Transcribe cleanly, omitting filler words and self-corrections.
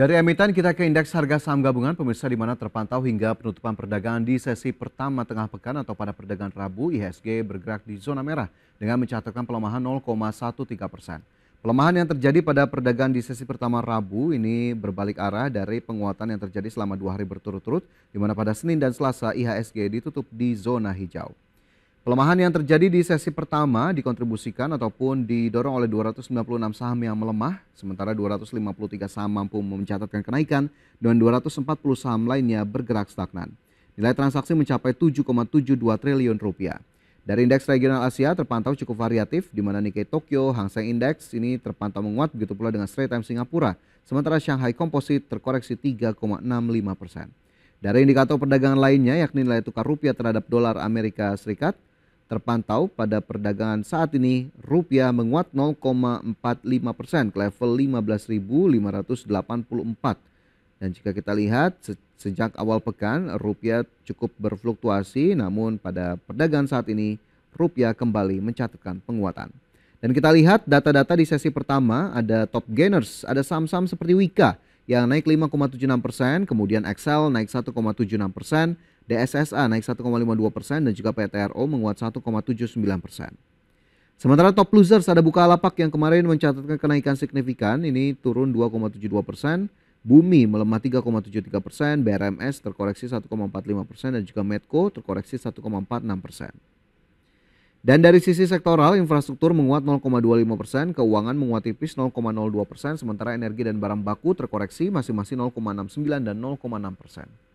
Dari emiten kita ke indeks harga saham gabungan pemirsa, di mana terpantau hingga penutupan perdagangan di sesi pertama tengah pekan atau pada perdagangan Rabu, IHSG bergerak di zona merah dengan mencatatkan pelemahan 0,13%. Pelemahan yang terjadi pada perdagangan di sesi pertama Rabu ini berbalik arah dari penguatan yang terjadi selama 2 hari berturut-turut, di mana pada Senin dan Selasa IHSG ditutup di zona hijau. Pelemahan yang terjadi di sesi pertama dikontribusikan ataupun didorong oleh 296 saham yang melemah, sementara 253 saham mampu mencatatkan kenaikan dan 240 saham lainnya bergerak stagnan. Nilai transaksi mencapai 7,72 triliun rupiah. Dari indeks regional Asia terpantau cukup variatif, di mana Nikkei Tokyo, Hang Seng Index ini terpantau menguat, begitu pula dengan Straits Times Singapura, sementara Shanghai Composite terkoreksi 3,65%. Dari indikator perdagangan lainnya yakni nilai tukar rupiah terhadap dolar Amerika Serikat, terpantau pada perdagangan saat ini rupiah menguat 0,45% ke level 15.584. Dan jika kita lihat sejak awal pekan rupiah cukup berfluktuasi, namun pada perdagangan saat ini rupiah kembali mencatatkan penguatan. Dan kita lihat data-data di sesi pertama, ada top gainers, ada saham-saham seperti Wika yang naik 5,76%, kemudian Excel naik 1,76%, DSSA naik 1,52% dan juga PTRO menguat 1,79%. Sementara top losers ada Bukalapak yang kemarin mencatatkan kenaikan signifikan, ini turun 2,72%, Bumi melemah 3,73%, BRMS terkoreksi 1,45% dan juga Medco terkoreksi 1,46%. Dan dari sisi sektoral, infrastruktur menguat 0,25%, keuangan menguat tipis 0,02%, sementara energi dan barang baku terkoreksi masing-masing 0,69 dan 0,6%.